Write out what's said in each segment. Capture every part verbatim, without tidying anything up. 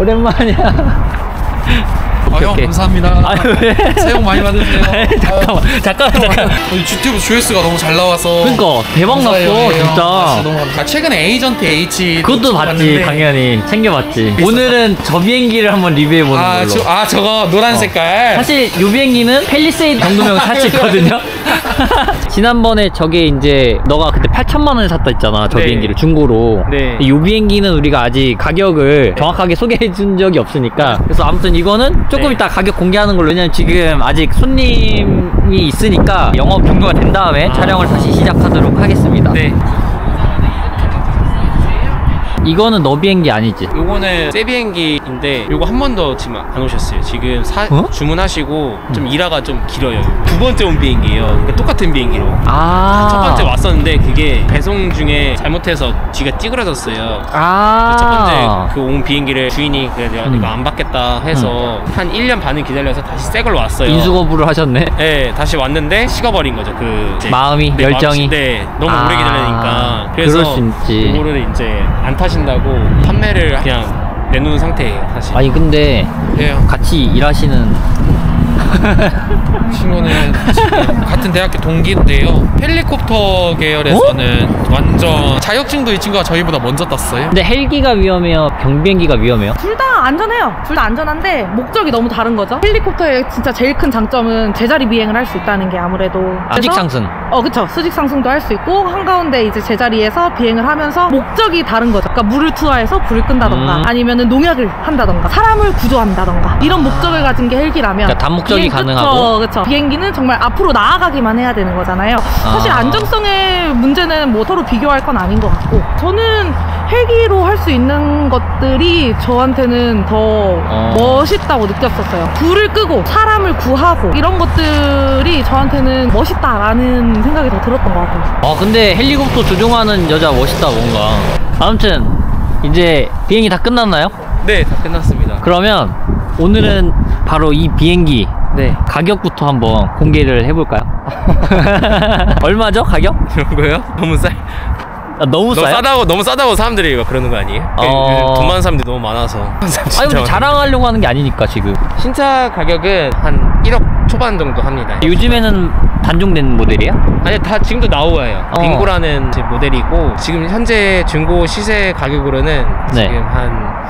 오랜만이야. 아, 형 감사합니다. 아유, 왜? 새해 복 많이 받으세요. 에이, 잠깐만, 아유, 잠깐만 잠깐만 유튜브 조회수가 너무 잘 나와서 그니까 대박났어 진짜. 아, 너무 감사. 최근에 에이전트 H 그것도 봤지 봤는데. 당연히 챙겨봤지. 오늘은 저 비행기를 한번 리뷰해보는 아, 걸로. 저, 아 저거 노란 어. 색깔. 사실 이 비행기는 펠리세이드 정도면 사치거든요. 지난번에 저게 이제 너가 그때 팔천만 원에 샀다 했잖아. 저 네. 비행기를 중고로. 네. 이 비행기는 우리가 아직 가격을 네. 정확하게 소개해준 적이 없으니까. 그래서 아무튼 이거는 조금 네. 이따 가격 공개하는 걸로. 왜냐면 지금 아직 손님이 있으니까 영업 종료가 된 다음에 아. 촬영을 다시 시작하도록 하겠습니다. 네. 이거는 너 비행기 아니지? 요거는 새 비행기인데 요거 한 번 더 지금 안 오셨어요. 지금 사, 어? 주문하시고 좀 음. 일화가 좀 길어요. 두 번째 온 비행기예요. 그러니까 똑같은 비행기로. 아 첫 번째 왔었는데 그게 배송 중에 잘못해서 쥐가 찌그러졌어요. 아 첫 번째 그 온 비행기를 주인이 그래 내가 음. 이거 안 받겠다 해서 음. 한 일 년 반을 기다려서 다시 새 걸로 왔어요. 인수 거부를 하셨네? 네 다시 왔는데 식어버린 거죠. 그 이제 마음이 네, 열정이. 마음이, 네 너무 아 오래 기다리니까. 그래서 그럴 수 있지. 요거를 이제 안 타시. 다고 판매를 그냥 내놓은 상태예요 사실. 아니 근데 네. 같이 일하시는 친구는 지금 같은 대학교 동기인데요. 헬리콥터 계열에서는 어? 완전 자격증도 이 친구가 저희보다 먼저 땄어요. 근데 헬기가 위험해요? 경비행기가 위험해요? 둘 다 안전해요. 둘 다 안전한데 목적이 너무 다른 거죠. 헬리콥터의 진짜 제일 큰 장점은 제자리 비행을 할 수 있다는 게 아무래도 아, 수직 상승. 어 그쵸. 수직 상승도 할 수 있고 한가운데 이제 제자리에서 비행을 하면서 목적이 다른 거죠. 그러니까 물을 투하해서 불을 끈다던가 음. 아니면은 농약을 한다던가 사람을 구조한다던가 이런 목적을 가진 게 헬기라면 그러니까 단목적 비행, 가능하고. 그쵸, 그쵸. 비행기는 정말 앞으로 나아가기만 해야 되는 거잖아요. 아. 사실 안정성의 문제는 뭐 서로 비교할 건 아닌 것 같고 저는 헬기로 할 수 있는 것들이 저한테는 더 어. 멋있다고 느꼈었어요. 불을 끄고 사람을 구하고 이런 것들이 저한테는 멋있다라는 생각이 더 들었던 것 같아요. 아 근데 헬리콥터 조종하는 여자 멋있다 뭔가. 아무튼 이제 비행이 다 끝났나요? 네 다 끝났습니다. 그러면 오늘은 바로 이 비행기 네 가격부터 한번 공개를 해볼까요? 얼마죠 가격? 이런 거요? 너무 싸. 아, 너무, 너무 싸다고 너무 싸다고 사람들이 막 그러는 거 아니에요? 어... 돈 많은 사람들이 너무 많아서. 아니 근데 자랑하려고 하는 게 아니니까 지금. 신차 가격은 한 일억 초반 정도 합니다. 요즘에는 단종된 모델이야? 아니 다 지금도 나오아요. 어. 빙고라는 모델이고 지금 현재 중고 시세 가격으로는 네. 지금 한.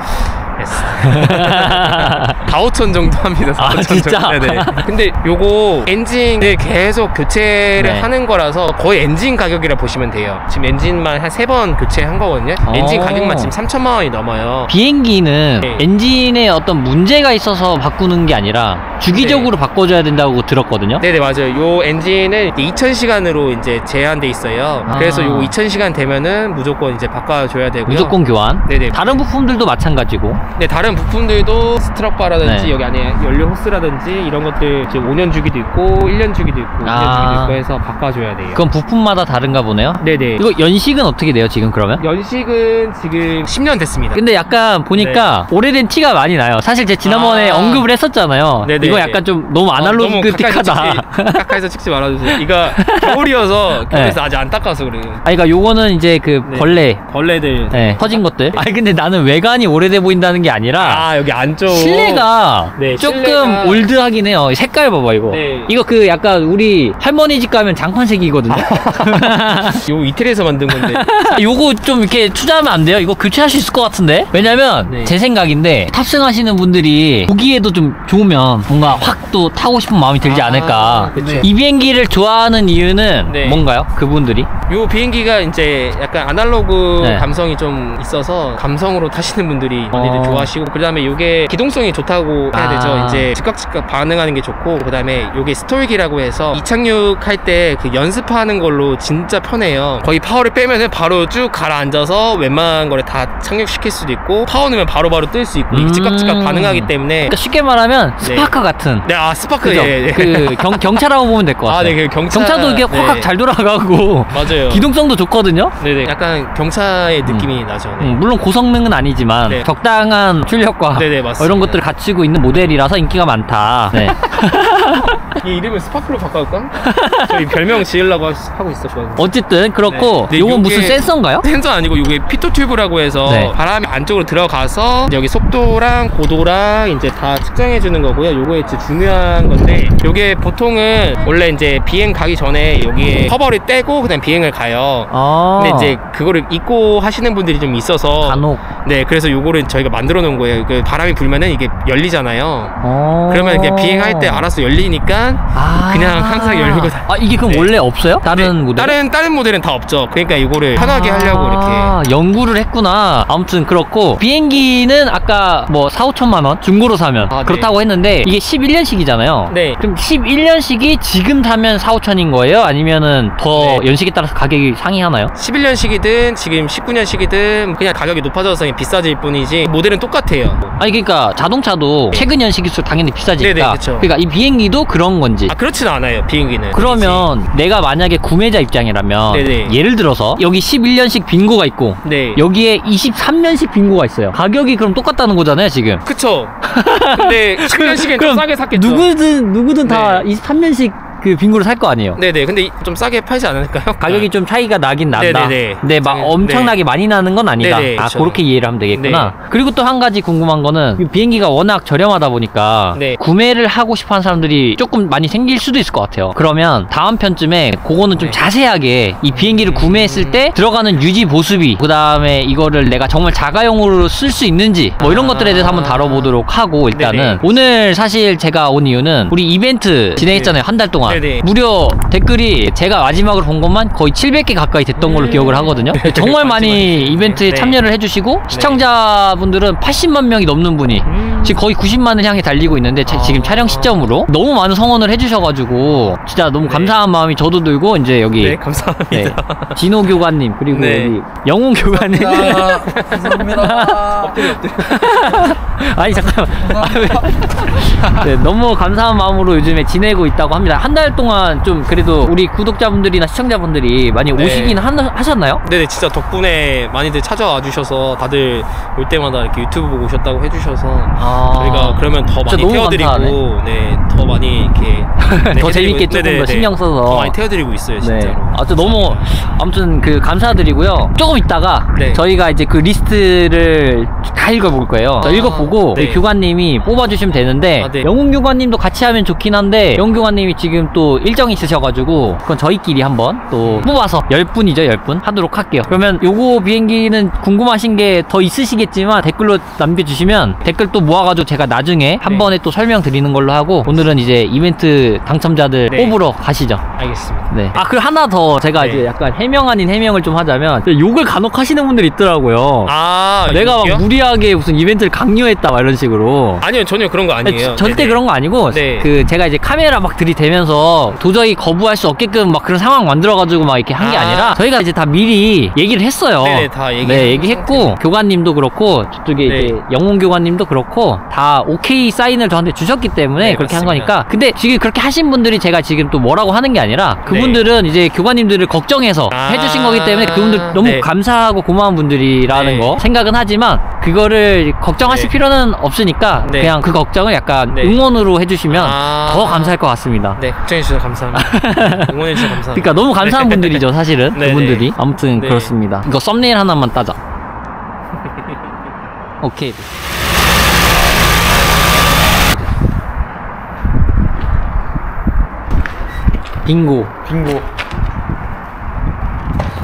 사오천 정도 합니다. 사오천 아, 진짜? 정도. 네네. 근데 요거 엔진을 계속 교체를 네. 하는 거라서 거의 엔진 가격이라 보시면 돼요. 지금 엔진만 한 세 번 교체한 거거든요. 엔진 가격만 지금 삼천만 원이 넘어요. 비행기는 네. 엔진에 어떤 문제가 있어서 바꾸는 게 아니라 주기적으로 네. 바꿔줘야 된다고 들었거든요. 네네 맞아요. 요 엔진은 이천 시간으로 이제 제한돼 있어요. 아. 그래서 요거 이천 시간 되면은 무조건 이제 바꿔줘야 되고요. 무조건 교환. 네네. 다른 부품들도 마찬가지고. 네 다른 부품들도 스트럭바라든지 네. 여기 안에 연료 호스라든지 이런 것들 지금 오 년 주기도 있고 일 년 주기도 있고 아 이 년 주기도 있고 해서 바꿔줘야 돼요. 그건 부품마다 다른가 보네요? 네네. 이거 연식은 어떻게 돼요 지금 그러면? 연식은 지금 십 년 됐습니다. 근데 약간 보니까 네. 오래된 티가 많이 나요. 사실 제가 지난번에 아 언급을 했었잖아요. 네네. 이거 약간 좀 너무 아날로그틱하다. 어, 너무 가까이서 찍지 말아주세요. 이거 겨울이어서 겨울에서 네. 아직 안 닦아서 그래요. 아 그러니까 요거는 이제 그 네. 벌레 벌레들 네. 터진 것들. 아니 근데 나는 외관이 오래돼 보인다 게 아니라 아 여기 안쪽 실내가 네, 조금 실내가... 올드하긴 해요. 색깔 봐봐 이거. 네. 이거 그 약간 우리 할머니 집 가면 장판색이거든요. 아, 요거 이태리에서 만든 건데 요거 좀 이렇게 투자하면 안 돼요? 이거 교체할 수 있을 것 같은데? 왜냐면 네. 제 생각인데 탑승하시는 분들이 보기에도 좀 좋으면 뭔가 확 또 타고 싶은 마음이 들지 아, 않을까. 그치. 이 비행기를 좋아하는 이유는 네. 뭔가요? 그분들이? 요 비행기가 이제 약간 아날로그 네. 감성이 좀 있어서 감성으로 타시는 분들이 많이들 어... 좋아하시고 그 다음에 요게 기동성이 좋다고 해야 되죠. 아... 이제 즉각즉각 반응하는 게 좋고 그 다음에 요게 스톨기라고 해서 이착륙할 때 그 연습하는 걸로 진짜 편해요. 거의 파워를 빼면은 바로 쭉 가라앉아서 웬만한 거를 다 착륙시킬 수도 있고 파워 넣으면 바로바로 뜰 수 있고 음... 즉각즉각 반응하기 때문에 그러니까 쉽게 말하면 스파크 네. 같은 네 아 스파크 예, 예. 그 경, 경차라고 보면 될 것 같아요. 아, 네, 그 경차... 경차도 이게 확확 네. 잘 돌아가고 맞아요. 기동성도 좋거든요. 네네 약간 경차의 느낌이 음. 나죠. 네. 음, 물론 고성능은 아니지만 네. 적당한 출력과 네네, 맞습니다. 이런 것들을 갖추고 있는 모델이라서 인기가 많다. 네. 이 이름을 스파크로 바꿔볼까? 저희 별명 지으려고 하고 있었거든요. 어쨌든 그렇고 네. 요건 무슨 센서인가요? 센서 아니고 요게 피토 튜브라고 해서 네. 바람이 안쪽으로 들어가서 여기 속도랑 고도랑 이제 다 측정해 주는 거고요. 요거에 이제 중요한 건데 요게 보통은 원래 이제 비행 가기 전에 여기에 커버를 떼고 그다음 비행을 가요. 아 근데 이제 그거를 잊고 하시는 분들이 좀 있어서 간혹 네 그래서 요거를 저희가 만들어 놓은 거예요. 그 바람이 불면은 이게 열리잖아요. 그러면 이제 비행할 때 알아서 열리니까 아 그냥 항상 열리고 다. 아 이게 그럼 네. 원래 없어요? 다른 네. 모델? 다른 다른 모델은 다 없죠. 그러니까 이거를 편하게 아 하려고 이렇게 연구를 했구나. 아무튼 그렇고 비행기는 아까 뭐 사오천만 원 중고로 사면 아, 그렇다고 네. 했는데 이게 십일 년식이잖아요. 네. 그럼 십일 년식이 지금 타면 사오천인 거예요? 아니면은 더 네. 연식에 따라서 가격이 상이하나요? 십일 년식이든 지금 십구 년식이든 그냥 가격이 높아져서 그냥 비싸질 뿐이지 모델은 똑같아요. 아니 그러니까 자동차도 최근 연식일수록 당연히 비싸지니까. 네네, 그쵸. 그러니까 이 비행기도 그런 건지. 아 그렇진 않아요. 비행기는. 그러면 그렇지. 내가 만약에 구매자 입장이라면 네네. 예를 들어서 여기 십일 년식 빙고가 있고 네. 여기에 이십삼 년식 빙고가 있어요. 가격이 그럼 똑같다는 거잖아요 지금. 그쵸. 근데 십 년식엔 좀 싸게 샀겠죠. 누구든 누구든 네. 다 이십삼 년식 그 빙고를 살 거 아니에요? 네네. 근데 좀 싸게 팔지 않을까요? 가격이 좀 차이가 나긴 난다. 네네네. 근데 막 엄청나게 네. 많이 나는 건 아니다. 네네, 아 그렇죠. 그렇게 이해를 하면 되겠구나. 네. 그리고 또 한 가지 궁금한 거는 비행기가 워낙 저렴하다 보니까 네. 구매를 하고 싶어 하는 사람들이 조금 많이 생길 수도 있을 것 같아요. 그러면 다음 편쯤에 그거는 좀 네. 자세하게 이 비행기를 구매했을 때 들어가는 유지 보수비 그 다음에 이거를 내가 정말 자가용으로 쓸 수 있는지 뭐 이런 아 것들에 대해서 한번 다뤄보도록 하고 일단은 네네. 오늘 사실 제가 온 이유는 우리 이벤트 진행했잖아요. 한 달 동안. 네네. 무려 댓글이 제가 마지막으로 본 것만 거의 칠백 개 가까이 됐던 걸로 음 기억을 하거든요. 네네. 정말 많이 이벤트에 네. 참여를 해주시고 네. 시청자분들은 팔십만 명이 넘는 분이 음 지금 거의 구십만을 향해 달리고 있는데 아 지금 촬영 시점으로 너무 많은 성원을 해주셔가지고 진짜 너무 네. 감사한 마음이 저도 들고 이제 여기 네 감사합니다. 네. 진호 교관님 그리고 네. 여기 영웅 교관님 감사합니다. 엎드려 엎드려 아니 잠깐만 네, 너무 감사한 마음으로 요즘에 지내고 있다고 합니다. 한 달 동안 좀 그래도 우리 구독자분들이나 시청자분들이 많이 네. 오시긴 하, 하셨나요? 네네 진짜 덕분에 많이들 찾아와 주셔서 다들 올 때마다 이렇게 유튜브 보고 오셨다고 해주셔서 아 저희가 그러면 더 많이 태워드리고 네, 더 많이 이렇게 네, 더 재밌게 조금 네네, 더 신경 써서 더 많이 태워드리고 있어요 진짜로. 네. 아무튼 너무 아무튼 그 감사드리고요. 조금 있다가 네. 저희가 이제 그 리스트를 다 읽어볼 거예요. 아 읽어보고 네. 우리 교관님이 뽑아주시면 되는데 아, 네. 영웅 교관님도 같이 하면 좋긴 한데 영웅 교관님이 지금 또 일정이 있으셔가지고 그건 저희끼리 한번 또 뽑아서 열 분이죠 열 분 하도록 할게요. 그러면 요거 비행기는 궁금하신 게 더 있으시겠지만 댓글로 남겨주시면 댓글 또 모아가지고 제가 나중에 한 네. 번에 또 설명 드리는 걸로 하고 오늘은 이제 이벤트 당첨자들 네. 뽑으러 가시죠. 알겠습니다. 네. 아 그리고 하나 더 제가 네. 이제 약간 해명 아닌 해명을 좀 하자면 욕을 간혹 하시는 분들이 있더라고요. 아 내가 막 무리하게 무슨 이벤트를 강요했다 막 이런 식으로. 아니요 전혀 그런 거 아니에요. 절대 네네. 그런 거 아니고 네. 그 제가 이제 카메라 막 들이대면서 도저히 거부할 수 없게끔 막 그런 상황 만들어가지고 막 이렇게 한게 아 아니라 저희가 이제 다 미리 얘기를 했어요. 네네, 다 얘기 네, 얘기했고 상태는. 교관님도 그렇고 저쪽에 네. 이제 영웅 교관님도 그렇고 다 오케이 사인을 저한테 주셨기 때문에 네, 그렇게 맞습니다. 한 거니까. 근데 지금 그렇게 하신 분들이 제가 지금 또 뭐라고 하는 게 아니라 그분들은 네. 이제 교관님들을 걱정해서 아 해주신 거기 때문에 그분들 너무 네. 감사하고 고마운 분들이라는 네. 거 생각은 하지만 그거를 걱정하실 네. 필요는 없으니까 네. 그냥 그 걱정을 약간 네. 응원으로 해주시면 아 더 감사할 것 같습니다. 네. 걱정해주셔서 감사합니다. 응원해주셔서 감사합니다. 그러니까 너무 감사한 분들이죠 사실은. 그분들이 아무튼 네. 그렇습니다. 이거 썸네일 하나만 따자. 오케이. 빙고 빙고.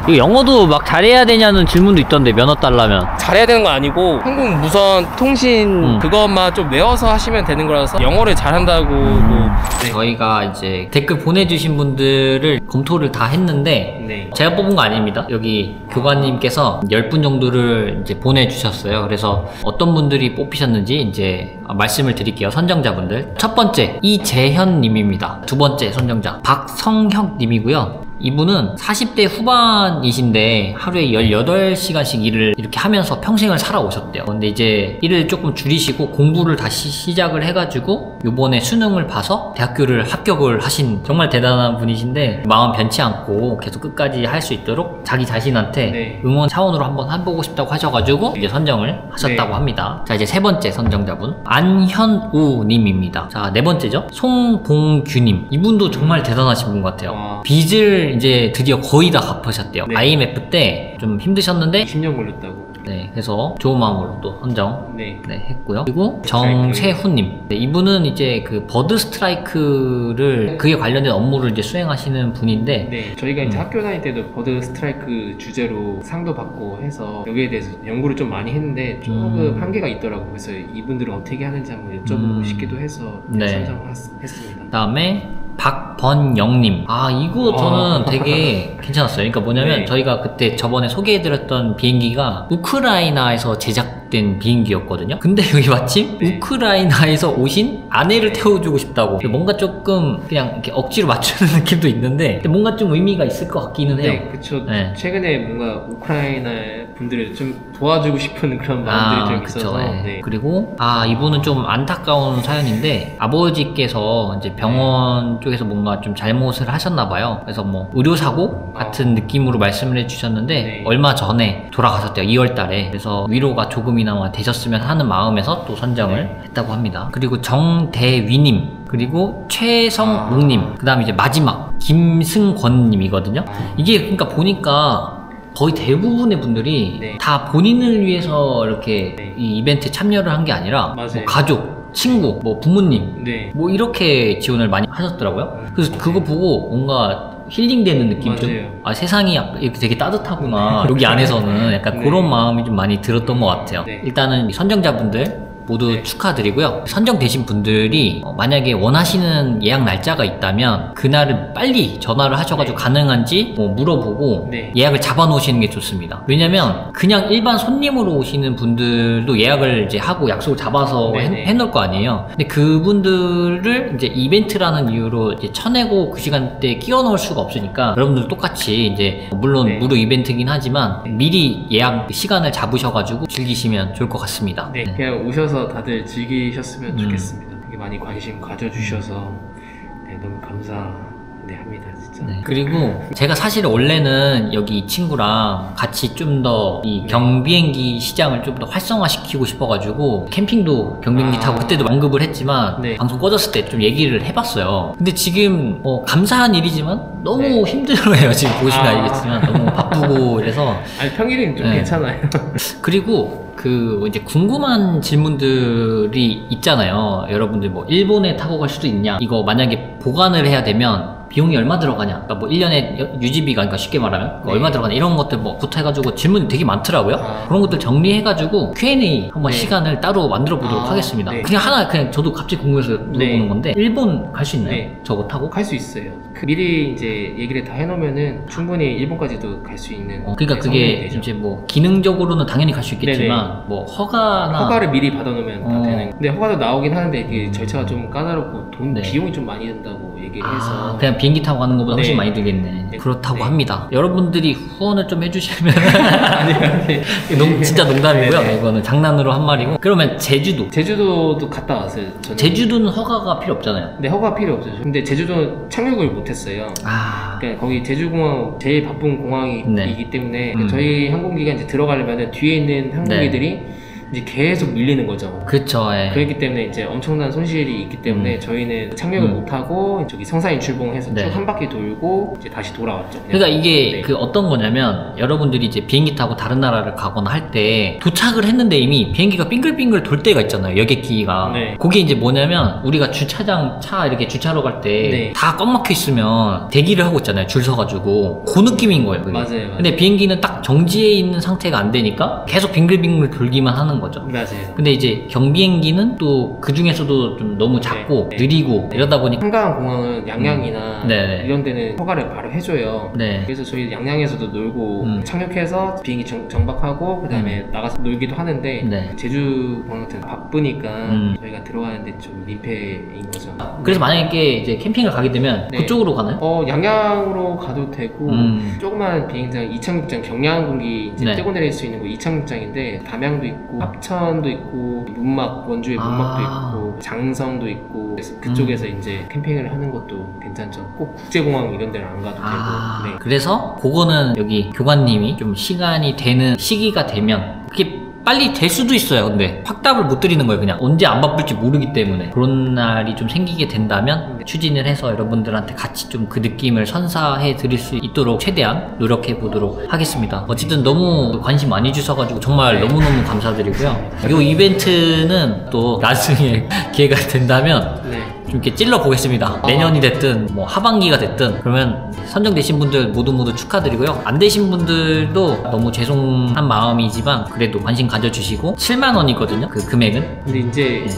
이거 영어도 막 잘해야 되냐는 질문도 있던데 면허 따려면 잘해야 되는 거 아니고 한국 무선 통신 음. 그것만 좀 외워서 하시면 되는 거라서 영어를 잘한다고 음. 네. 저희가 이제 댓글 보내주신 분들을 검토를 다 했는데 네. 제가 뽑은 거 아닙니다. 여기 교관님께서 열 분 정도를 이제 보내주셨어요. 그래서 어떤 분들이 뽑히셨는지 이제 말씀을 드릴게요. 선정자분들 첫 번째 이재현 님입니다. 두 번째 선정자 박성혁 님이고요. 이분은 사십 대 후반이신데 하루에 열여덟 시간씩 일을 이렇게 하면서 평생을 살아오셨대요. 근데 이제 일을 조금 줄이시고 공부를 다시 시작을 해가지고 요번에 수능을 봐서 대학교를 합격을 하신 정말 대단한 분이신데, 마음 변치 않고 계속 끝까지 할 수 있도록 자기 자신한테 네. 응원 차원으로 한번 해보고 싶다고 하셔가지고 이제 선정을 하셨다고 네. 합니다. 자, 이제 세 번째 선정자분 안현우님입니다. 자, 네 번째죠. 송봉규님. 이분도 정말 대단하신 분 같아요. 와. 빚을 이제 드디어 거의 다 갚으셨대요. 네. 아이엠에프 때 좀 힘드셨는데 십 년 걸렸다고. 네, 그래서 좋은 마음으로 또 선정 네. 네, 했고요. 그리고 정세훈님. 네, 이분은 이제 그 버드 스트라이크를 그에 관련된 업무를 이제 수행하시는 분인데 네, 저희가 이제 음. 학교 다닐 때도 버드 스트라이크 주제로 상도 받고 해서 여기에 대해서 연구를 좀 많이 했는데 조금 음. 한계가 있더라고요. 그래서 이분들은 어떻게 하는지 한번 여쭤보고 음. 싶기도 해서 네. 선정했습니다. 그 다음에 박번영님. 아, 이거 저는 되게 괜찮았어요. 그러니까 뭐냐면 네. 저희가 그때 저번에 소개해드렸던 비행기가 우크라이나에서 제작된 비행기였거든요. 근데 여기 마침 네. 우크라이나에서 오신 아내를 네. 태워주고 싶다고. 뭔가 조금 그냥 이렇게 억지로 맞추는 느낌도 있는데 뭔가 좀 의미가 있을 것 같기는 해요. 네, 그쵸. 네. 최근에 뭔가 우크라이나 분들을 좀 도와주고 싶은 그런 마음들이 아, 좀 그쵸. 있어서 네. 네. 그리고 아, 이분은 좀 안타까운 사연인데 아버지께서 이제 병원 네. 쪽에서 뭔가 좀 잘못을 하셨나봐요. 그래서 뭐 의료사고 같은 아. 느낌으로 말씀을 해주셨는데 네. 얼마 전에 돌아가셨대요. 이월 달에. 그래서 위로가 조금이나마 되셨으면 하는 마음에서 또 선정을 네. 했다고 합니다. 그리고 정대위님, 그리고 최성욱님, 아. 그 다음에 이제 마지막 김승권님이거든요. 아. 이게 그러니까 보니까 거의 대부분의 분들이 네. 다 본인을 위해서 이렇게 네. 이 이벤트에 참여를 한 게 아니라 뭐 가족, 친구, 뭐 부모님 네. 뭐 이렇게 지원을 많이 하셨더라고요. 그래서 네. 그거 보고 뭔가 힐링되는 느낌 좀, 아, 세상이 이렇게 되게 따뜻하구나 네. 여기 안에서는 약간 네. 그런 마음이 좀 많이 들었던 것 같아요. 네. 일단은 선정자분들 모두 네. 축하드리고요. 선정되신 분들이 만약에 원하시는 예약 날짜가 있다면 그날을 빨리 전화를 하셔가지고 네. 가능한지 뭐 물어보고 네. 예약을 잡아놓으시는 게 좋습니다. 왜냐면 그냥 일반 손님으로 오시는 분들도 예약을 이제 하고 약속을 잡아서 네. 해놓을 거 아니에요. 근데 그분들을 이제 이벤트라는 이유로 이제 쳐내고 그 시간대에 끼워 넣을 수가 없으니까 여러분들 똑같이 이제 물론 네. 무료 이벤트긴 하지만 미리 예약 시간을 잡으셔가지고 즐기시면 좋을 것 같습니다. 네, 그냥 오셔서 다들 즐기셨으면 음. 좋겠습니다. 되게 많이 관심 가져주셔서 네, 너무 감사합니다. 네, 합니다, 진짜. 네. 그리고 제가 사실 원래는 여기 이 친구랑 같이 좀 더 이 경비행기 시장을 좀 더 활성화시키고 싶어가지고 캠핑도 경비행기 아... 타고 그때도 언급을 했지만 네. 방송 꺼졌을 때 좀 얘기를 해봤어요. 근데 지금 어, 감사한 일이지만 너무 네. 힘들어요. 지금 보시면 아... 알겠지만 너무 바쁘고 이래서. 아니, 평일은 좀 네. 괜찮아요. 그리고 그 이제 궁금한 질문들이 있잖아요. 여러분들 뭐 일본에 타고 갈 수도 있냐, 이거 만약에 보관을 해야 되면 비용이 얼마 들어가냐, 그러니까 뭐 일 년에 유지비가, 그러니까 쉽게 말하면 네. 얼마 들어가냐, 이런 것들 뭐 붙어가지고 질문이 되게 많더라고요. 아. 그런 것들 정리해가지고 큐 앤 에이 한번 네. 시간을 따로 만들어 보도록 아. 하겠습니다. 네. 그냥 하나, 그냥 저도 갑자기 궁금해서 물어보는 네. 건데, 일본 갈 수 있나요? 네. 저거 타고? 갈 수 있어요. 그 미리 이제 얘기를 다 해놓으면은 충분히 일본까지도 갈 수 있는. 어, 그러니까 그게 되죠. 이제 뭐 기능적으로는 당연히 갈 수 있겠지만 네네. 뭐 허가나 허가를 미리 받아놓으면 어. 다 되는. 근데 허가도 나오긴 하는데 이게 절차가 좀 까다롭고 돈 네. 비용이 좀 많이 든다고 얘기를 아. 해서. 그냥 비행기 타고 가는 것보다 네. 훨씬 많이 들겠네. 네. 그렇다고 네. 합니다. 여러분들이 후원을 좀 해주시면 아니, 아니. 농, 진짜 농담이고요. 네. 이거는 장난으로 한 말이고. 그러면 제주도. 제주도도 갔다 왔어요. 저는. 제주도는 허가가 필요 없잖아요. 네, 허가 필요 없어요. 근데 제주도는 착륙을 못했어요. 아. 그러니까 거기 제주공항 제일 바쁜 공항이기 네. 때문에 음. 저희 항공기가 이제 들어가려면 뒤에 있는 항공기들이 네. 이제 계속 밀리는 거죠. 그렇죠. 예. 그렇기 때문에 이제 엄청난 손실이 있기 때문에 음. 저희는 착륙을 음. 못하고 저기 성산이 출봉해서 네. 쭉 한 바퀴 돌고 이제 다시 돌아왔죠. 그러니까 이게 네. 그 어떤 거냐면, 여러분들이 이제 비행기 타고 다른 나라를 가거나 할 때 도착을 했는데 이미 비행기가 빙글빙글 돌 때가 있잖아요. 여객기가. 네. 그게 이제 뭐냐면 우리가 주차장 차 이렇게 주차로 갈 때 다 꽉 네. 막혀 있으면 대기를 하고 있잖아요. 줄 서가지고. 그 느낌인 거예요. 그게. 맞아요, 맞아요. 근데 비행기는 딱 정지해 있는 상태가 안 되니까 계속 빙글빙글 돌기만 하는 거죠. 맞아요. 근데 이제 경비행기는 또 그 중에서도 좀 너무 작고 네, 네. 느리고 네. 이러다 보니까 한강 공항은 양양이나 음. 네, 네. 이런 데는 허가를 바로 해줘요. 네. 그래서 저희 양양에서도 놀고 음. 착륙해서 비행기 정, 정박하고 그 다음에 음. 나가서 놀기도 하는데 네. 제주 공항은 바쁘니까 음. 저희가 들어가는데 좀 민폐인 거죠. 아, 그래서 네. 만약에 이제 캠핑을 가게 되면 네. 그쪽으로 가나요? 어, 양양으로 가도 되고 음. 조그만 비행장 이착륙장, 경양항공기 이제 네. 떼고 내릴 수 있는 거 이착륙장인데 담양도 있고 합천도 있고 문막, 원주의 문막도 아 있고 장성도 있고 그쪽에서 음. 이제 캠핑을 하는 것도 괜찮죠. 꼭 국제공항 이런 데는 안 가도 아. 되고. 네. 그래서 그거는 여기 교관님이 좀 시간이 되는 시기가 되면 그게 빨리 될 수도 있어요. 근데 확답을 못 드리는 거예요. 그냥 언제 안 바쁠지 모르기 때문에 그런 날이 좀 생기게 된다면 추진을 해서 여러분들한테 같이 좀 그 느낌을 선사해 드릴 수 있도록 최대한 노력해 보도록 하겠습니다. 어쨌든 너무 관심 많이 주셔가지고 정말 너무너무 감사드리고요. 이 이벤트는 또 나중에 기회가 된다면 좀 이렇게 찔러 보겠습니다. 내년이 됐든 뭐 하반기가 됐든. 그러면 선정되신 분들 모두 모두 축하드리고요. 안 되신 분들도 너무 죄송한 마음이지만 그래도 관심 가져주시고 칠만 원이거든요 그 금액은. 근데 이제 네.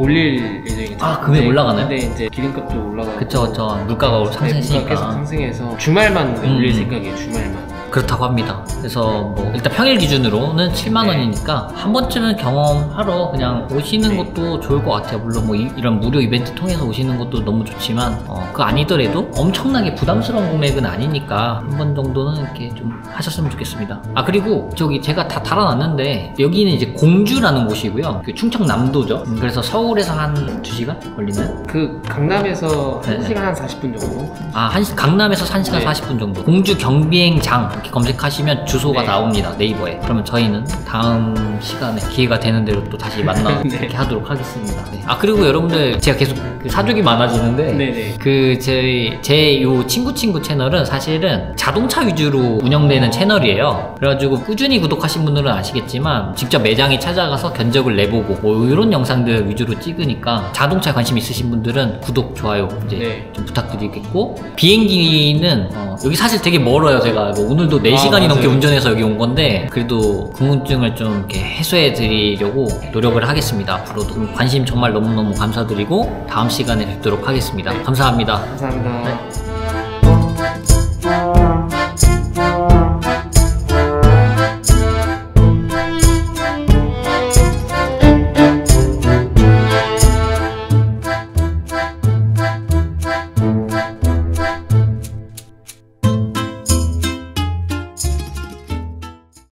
올릴 예정이죠. 아, 금액 올라가나요? 근데 이제 기름값도 올라가고. 그쵸 그쵸. 물가가 네, 상승했으니까. 물가가 계속 상승해서 주말만 음. 올릴 생각이에요. 주말만. 그렇다고 합니다. 그래서 뭐 일단 평일 기준으로는 칠만 원이니까 한 번쯤은 경험하러 그냥 오시는 것도 좋을 것 같아요. 물론 뭐 이, 이런 무료 이벤트 통해서 오시는 것도 너무 좋지만 어, 그 아니더라도 엄청나게 부담스러운 금액은 아니니까 한 번 정도는 이렇게 좀 하셨으면 좋겠습니다. 아 그리고 저기 제가 다 달아놨는데 여기는 이제 공주라는 곳이고요. 그 충청남도죠. 그래서 서울에서 한 두 시간 걸리나요? 그 강남에서 한 시간 한 사십 분 정도? 아 한, 강남에서 한 시간 네. 사십 분 정도. 공주경비행장 이렇게 검색하시면 주소가 네. 나옵니다. 네이버에. 그러면 저희는 다음 시간에 기회가 되는 대로 또 다시 만나 네. 이렇게 하도록 하겠습니다. 네. 아 그리고 여러분들 제가 계속 그 사족이 많아지는데 네네. 그 제 제 요 친구 친구 채널은 사실은 자동차 위주로 운영되는 오. 채널이에요. 그래가지고 꾸준히 구독하신 분들은 아시겠지만 직접 매장에 찾아가서 견적을 내보고 뭐 이런 영상들 위주로 찍으니까 자동차에 관심 있으신 분들은 구독 좋아요 이제 네. 좀 부탁드리겠고 비행기는 어, 여기 사실 되게 멀어요. 제가 뭐 오늘 또 네 시간이 아, 넘게 운전해서 여기 온 건데 그래도 궁금증을 좀 이렇게 해소해 드리려고 노력을 하겠습니다. 앞으로도 관심 정말 너무너무 감사드리고 다음 시간에 뵙도록 하겠습니다. 감사합니다. 감사합니다. 네.